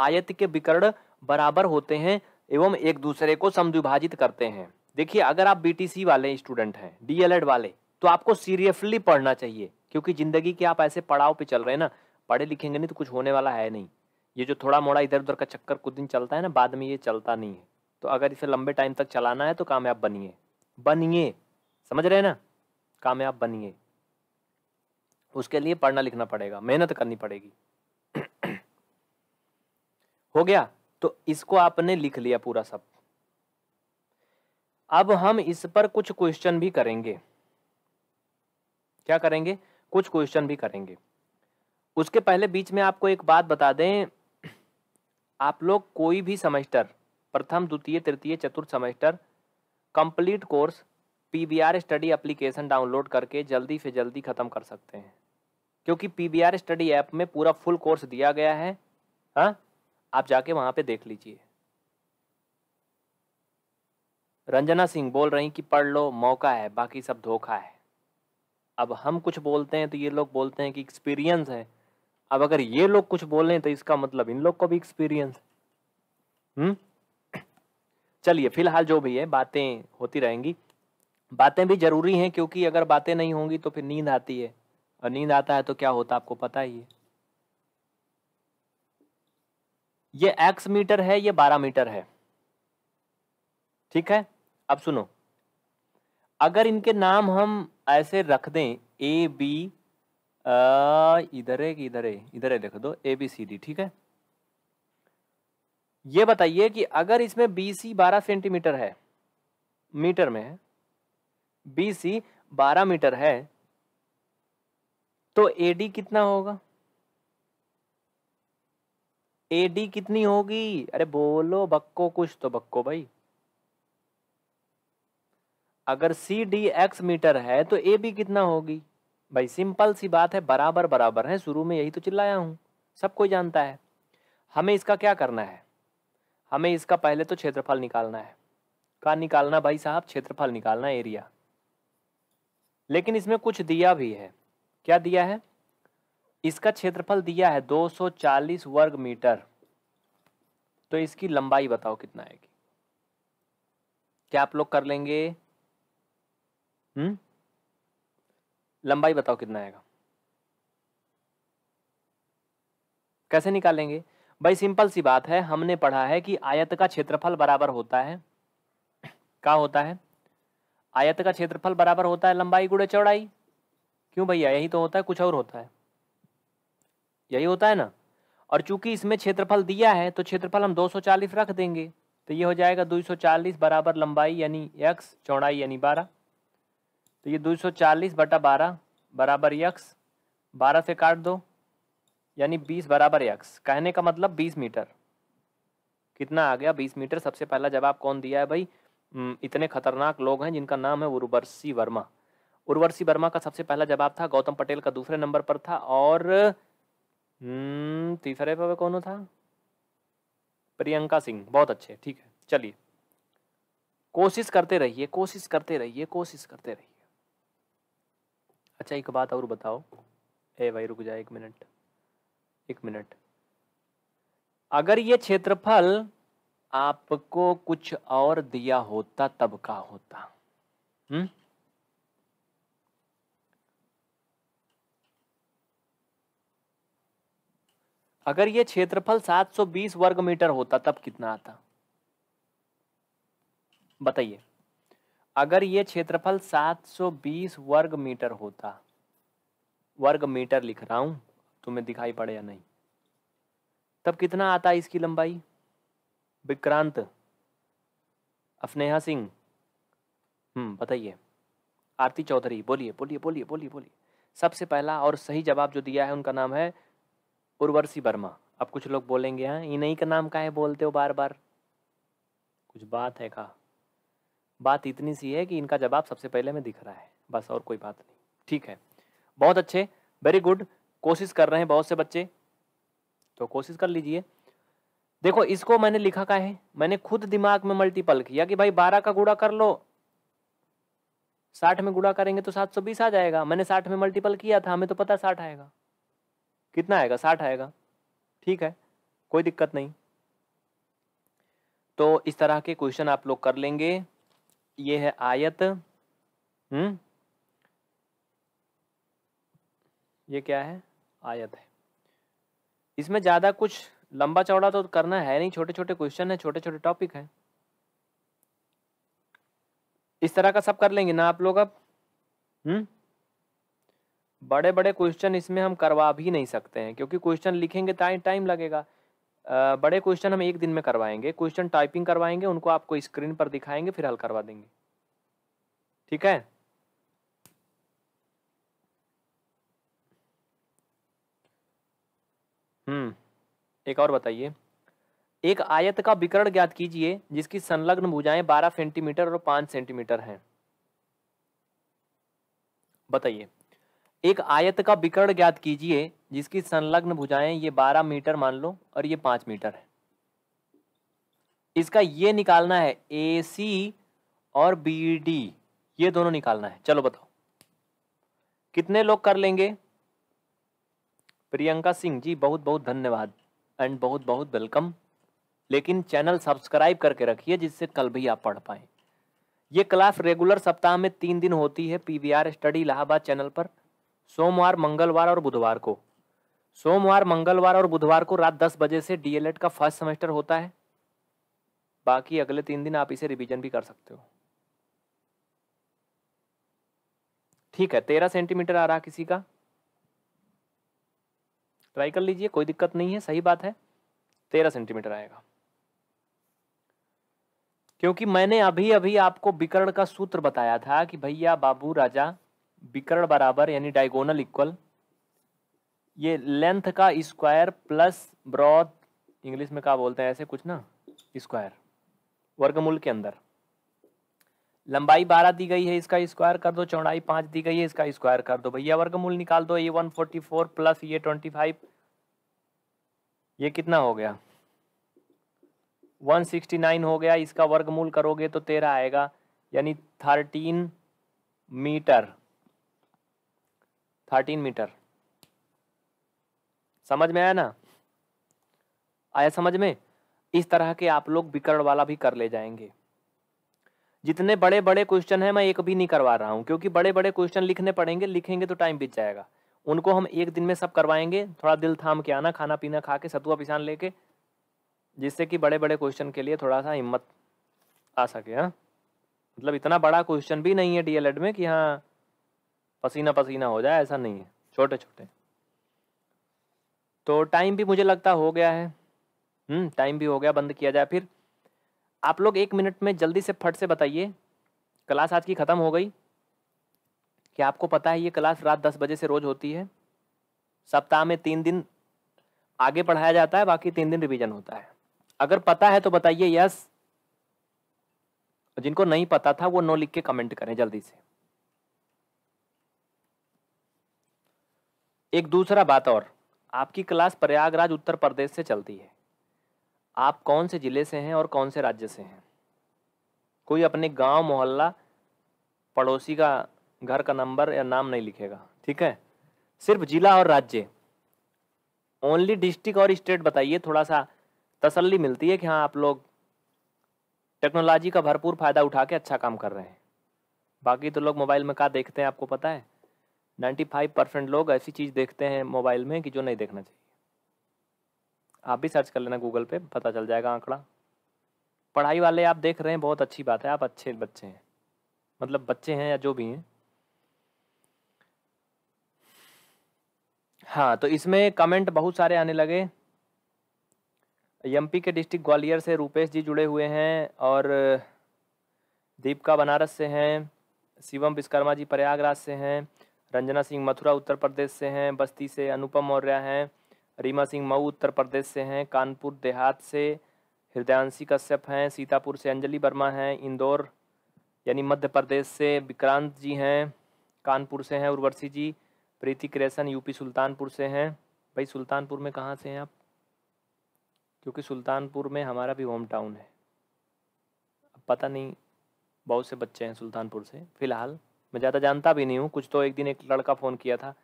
आयत के विकर्ण बराबर होते हैं एवं एक दूसरे को समद्विभाजित करते हैं। देखिए अगर आप BTC वाले स्टूडेंट हैं, DLED वाले, तो आपको सीरियसली पढ़ना चाहिए, क्योंकि जिंदगी के आप ऐसे पड़ाव पे चल रहे हैं ना। पढ़े लिखेंगे नहीं तो कुछ होने वाला है नहीं। ये जो थोड़ा मोड़ा इधर उधर का चक्कर कुछ दिन चलता है ना, बाद में ये चलता नहीं है। तो अगर इसे लंबे टाइम तक चलाना है तो कामयाब बनिए, बनिए, समझ रहे हैं ना, कामयाब बनिए। उसके लिए पढ़ना लिखना पड़ेगा, मेहनत करनी पड़ेगी। हो गया। तो इसको आपने लिख लिया पूरा सब। अब हम इस पर कुछ क्वेश्चन भी करेंगे। क्या करेंगे, कुछ क्वेश्चन भी करेंगे। उसके पहले बीच में आपको एक बात बता दें, आप लोग कोई भी सेमेस्टर, प्रथम द्वितीय तृतीय चतुर्थ semester complete course PBR study application download करके जल्दी से जल्दी ख़त्म कर सकते हैं, क्योंकि PBR स्टडी ऐप में पूरा फुल कोर्स दिया गया है। हाँ, आप जाके वहाँ पे देख लीजिए। रंजना सिंह बोल रही कि पढ़ लो, मौका है, बाकी सब धोखा है। अब हम कुछ बोलते हैं तो ये लोग बोलते हैं कि एक्सपीरियंस है। अब अगर ये लोग कुछ बोलें तो इसका मतलब इन लोग को भी एक्सपीरियंस। चलिए फिलहाल जो भी है, बातें होती रहेंगी। बातें भी जरूरी हैं, क्योंकि अगर बातें नहीं होंगी तो फिर नींद आती है, और नींद आता है तो क्या होता है आपको पता ही है। ये X मीटर है, ये 12 मीटर है। ठीक है। अब सुनो, अगर इनके नाम हम ऐसे रख दें ए बी, इधर है कि इधर है, देखो दो ए बी सी डी, ठीक है। ये बताइए कि अगर इसमें बी सी 12 सेंटीमीटर है, मीटर में है, बी सी 12 मीटर है, तो ए डी कितना होगा? ए डी कितनी होगी? अरे बोलो बक्को, कुछ तो बक्को भाई। अगर सी डी एक्स मीटर है तो ए बी कितना होगी? भाई सिंपल सी बात है, बराबर बराबर है, शुरू में यही तो चिल्लाया हूं, सब कोई जानता है। हमें इसका क्या करना है? हमें इसका पहले तो क्षेत्रफल निकालना है। कहाँ निकालना भाई साहब? क्षेत्रफल निकालना, एरिया। लेकिन इसमें कुछ दिया भी है, क्या दिया है? इसका क्षेत्रफल दिया है 240 वर्ग मीटर, तो इसकी लंबाई बताओ कितना आएगी? क्या आप लोग कर लेंगे? लंबाई बताओ कितना आएगा? कैसे निकालेंगे भाई? सिंपल सी बात है, हमने पढ़ा है कि आयत का क्षेत्रफल बराबर होता है, क्या होता है? आयत का क्षेत्रफल बराबर होता है लंबाई गुणे चौड़ाई। क्यों भैया? यही तो होता है, कुछ और होता है? यही होता है ना। और चूंकि इसमें क्षेत्रफल दिया है तो क्षेत्रफल हम 240 रख देंगे, तो ये हो जाएगा 240 बराबर लंबाई यानी x, चौड़ाई यानी 12, तो ये 240 बटा 12 बराबर x, 12 से काट दो यानी 20 बराबर x। कहने का मतलब 20 मीटर कितना आ गया? 20 मीटर। सबसे पहला जवाब कौन दिया है भाई? इतने खतरनाक लोग हैं जिनका नाम है उर्वशी वर्मा। उर्वशी वर्मा का सबसे पहला जवाब था, गौतम पटेल का दूसरे नंबर पर था, और तीसरे पर कौन था? प्रियंका सिंह। बहुत अच्छे, ठीक है। चलिए, कोशिश करते रहिए, कोशिश करते रहिए, कोशिश करते रहिए। अच्छा एक बात और बताओ, ए भाई रुक जाए एक मिनट, एक मिनट। अगर ये क्षेत्रफल आपको कुछ और दिया होता तब का होता? अगर ये क्षेत्रफल 720 वर्ग मीटर होता तब कितना आता? बताइए, अगर ये क्षेत्रफल 720 वर्ग मीटर होता, वर्ग मीटर लिख रहा हूं, तुम्हें दिखाई पड़े या नहीं, तब कितना आता? इसकी लंबाई, विक्रांत, अफनेहा सिंह, बताइए, आरती चौधरी, बोलिए बोलिए बोलिए बोलिए बोलिए। सबसे पहला और सही जवाब जो दिया है उनका नाम है उर्वशी वर्मा। अब कुछ लोग बोलेंगे, हाँ इन्हीं का नाम काहे बोलते हो बार बार? कुछ बात है का? बात इतनी सी है कि इनका जवाब सबसे पहले में दिख रहा है, बस, और कोई बात नहीं। ठीक है, बहुत अच्छे, वेरी गुड। कोशिश कर रहे हैं बहुत से बच्चे, तो कोशिश कर लीजिए। देखो इसको मैंने लिखा का है, मैंने खुद दिमाग में मल्टीपल किया कि भाई 12 का गुणा कर लो, 60 में गुणा करेंगे तो 720 आ जाएगा। मैंने 60 में मल्टीपल किया था, हमें तो पता 60 आएगा। कितना आएगा? 60 आएगा, ठीक है, कोई दिक्कत नहीं। तो इस तरह के क्वेश्चन आप लोग कर लेंगे। ये है आयत, ये क्या है? आयत है। इसमें ज़्यादा कुछ लंबा चौड़ा तो करना है नहीं, छोटे छोटे क्वेश्चन है, छोटे छोटे टॉपिक है। इस तरह का सब कर लेंगे ना आप लोग अब? बड़े बड़े क्वेश्चन इसमें हम करवा भी नहीं सकते हैं, क्योंकि क्वेश्चन लिखेंगे टाइम लगेगा। बड़े क्वेश्चन हम एक दिन में करवाएंगे, क्वेश्चन टाइपिंग करवाएंगे, उनको आपको स्क्रीन पर दिखाएंगे, फिर हल करवा देंगे, ठीक है। एक और बताइए, एक आयत का विकर्ण ज्ञात कीजिए जिसकी संलग्न भुजाएं 12 सेंटीमीटर और 5 सेंटीमीटर हैं। बताइए, एक आयत का विकर्ण ज्ञात कीजिए जिसकी संलग्न भुजाएं, ये 12 मीटर मान लो और ये 5 मीटर है। इसका ये निकालना है, AC और BD, ये दोनों निकालना है। चलो बताओ कितने लोग कर लेंगे? प्रियंका सिंह जी, बहुत बहुत धन्यवाद एंड बहुत बहुत वेलकम। लेकिन चैनल सब्सक्राइब करके रखिए जिससे कल भी आप पढ़ पाएँ। ये क्लास रेगुलर सप्ताह में 3 दिन होती है PBR स्टडी इलाहाबाद चैनल पर, सोमवार मंगलवार और बुधवार को। सोमवार मंगलवार और बुधवार को रात 10 बजे से DLED का फर्स्ट सेमेस्टर होता है। बाकी अगले 3 दिन आप इसे रिवीजन भी कर सकते हो। ठीक है, 13 सेंटीमीटर आ रहा किसी का, ट्राई कर लीजिए, कोई दिक्कत नहीं है, सही बात है, 13 सेंटीमीटर आएगा। क्योंकि मैंने अभी अभी आपको विकर्ण का सूत्र बताया था कि भैया बाबू राजा विकर्ण बराबर यानी डायगोनल इक्वल ये लेंथ का स्क्वायर प्लस ब्रॉड, इंग्लिश में क्या बोलते हैं ऐसे कुछ ना, स्क्वायर, वर्गमूल के अंदर। लंबाई 12 दी गई है, इसका स्क्वायर कर दो, चौड़ाई 5 दी गई है, इसका स्क्वायर कर दो, भैया वर्गमूल निकाल दो। ये 144 प्लस ये 25, ये कितना हो गया 169 हो गया, इसका वर्गमूल करोगे तो 13 आएगा, यानी 13 मीटर। समझ में आया ना, आया समझ में। इस तरह के आप लोग विकर्ण वाला भी कर ले जाएंगे। जितने बड़े बड़े क्वेश्चन हैं मैं एक भी नहीं करवा रहा हूं, क्योंकि बड़े बड़े क्वेश्चन लिखने पड़ेंगे, लिखेंगे तो टाइम बीत जाएगा, उनको हम एक दिन में सब करवाएंगे। थोड़ा दिल थाम के आना, खाना पीना खा के सतुआ पिसान लेके, जिससे कि बड़े बड़े क्वेश्चन के लिए थोड़ा सा हिम्मत आ सके। हाँ, मतलब इतना बड़ा क्वेश्चन भी नहीं है डीएलएड में कि हाँ पसीना पसीना हो जाए, ऐसा नहीं है, छोटे छोटे। तो टाइम भी मुझे लगता हो गया है, टाइम भी हो गया, बंद किया जाए। फिर आप लोग 1 मिनट में जल्दी से फट से बताइए, क्लास आज की ख़त्म हो गई। क्या आपको पता है ये क्लास रात 10 बजे से रोज़ होती है? सप्ताह में 3 दिन आगे पढ़ाया जाता है, बाकी 3 दिन रिवीजन होता है। अगर पता है तो बताइए यस, जिनको नहीं पता था वो नो लिख के कमेंट करें जल्दी से। एक दूसरा बात और, आपकी क्लास प्रयागराज उत्तर प्रदेश से चलती है। आप कौन से ज़िले से हैं और कौन से राज्य से हैं? कोई अपने गांव, मोहल्ला, पड़ोसी का घर का नंबर या नाम नहीं लिखेगा, ठीक है? सिर्फ जिला और राज्य, ओनली डिस्ट्रिक्ट और स्टेट बताइए। थोड़ा सा तसल्ली मिलती है कि हाँ आप लोग टेक्नोलॉजी का भरपूर फ़ायदा उठा के अच्छा काम कर रहे हैं। बाकी तो लोग मोबाइल में क्या देखते हैं आपको पता है? 95% लोग ऐसी चीज़ देखते हैं मोबाइल में कि जो नहीं देखना चाहिए। आप भी सर्च कर लेना गूगल पे, पता चल जाएगा आंकड़ा। पढ़ाई वाले आप देख रहे हैं, बहुत अच्छी बात है, आप अच्छे बच्चे हैं, मतलब बच्चे हैं या जो भी हैं। हाँ, तो इसमें कमेंट बहुत सारे आने लगे। एमपी के डिस्ट्रिक्ट ग्वालियर से रूपेश जी जुड़े हुए हैं, और दीपिका बनारस से हैं, शिवम विश्वकर्मा जी प्रयागराज से हैं, रंजना सिंह मथुरा उत्तर प्रदेश से हैं, बस्ती से अनुपम मौर्य हैं, रीमा सिंह मऊ उत्तर प्रदेश से हैं, कानपुर देहात से हृदयांशी कश्यप हैं, सीतापुर से अंजलि वर्मा हैं, इंदौर यानी मध्य प्रदेश से विक्रांत जी हैं, कानपुर से हैं उर्वशी जी, प्रीति क्रेशन यूपी सुल्तानपुर से हैं। भाई सुल्तानपुर में कहाँ से हैं आप? क्योंकि सुल्तानपुर में हमारा भी होम टाउन है। अब पता नहीं बहुत से बच्चे हैं सुल्तानपुर से, फ़िलहाल मैं ज़्यादा जानता भी नहीं हूँ। कुछ तो एक दिन एक लड़का फ़ोन किया था,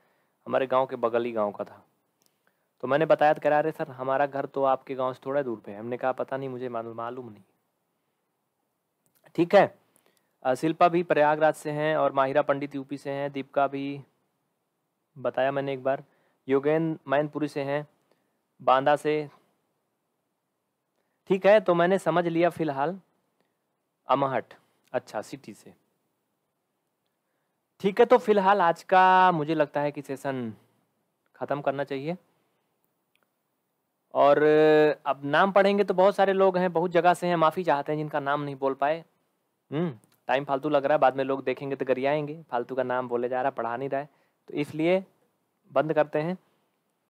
हमारे गाँव के बगल ही गाँव का था, तो मैंने बताया तो करा रहे सर हमारा घर तो आपके गांव से थोड़ा दूर पे है। हमने कहा पता नहीं, मुझे मालूम नहीं। ठीक है, शिल्पा भी प्रयागराज से हैं और माहिरा पंडित यूपी से हैं, दीपिका भी बताया मैंने एक बार, योगेंद्र मैनपुरी से हैं, बांदा से। ठीक है, तो मैंने समझ लिया फ़िलहाल अमहट, अच्छा सिटी से। ठीक है, तो फिलहाल आज का मुझे लगता है कि सेशन ख़त्म करना चाहिए। और अब नाम पढ़ेंगे तो बहुत सारे लोग हैं, बहुत जगह से हैं, माफ़ी चाहते हैं जिनका नाम नहीं बोल पाए। टाइम फालतू लग रहा है, बाद में लोग देखेंगे तो गरियाएंगे, फालतू का नाम बोले जा रहा, पढ़ा नहीं रहा है, तो इसलिए बंद करते हैं।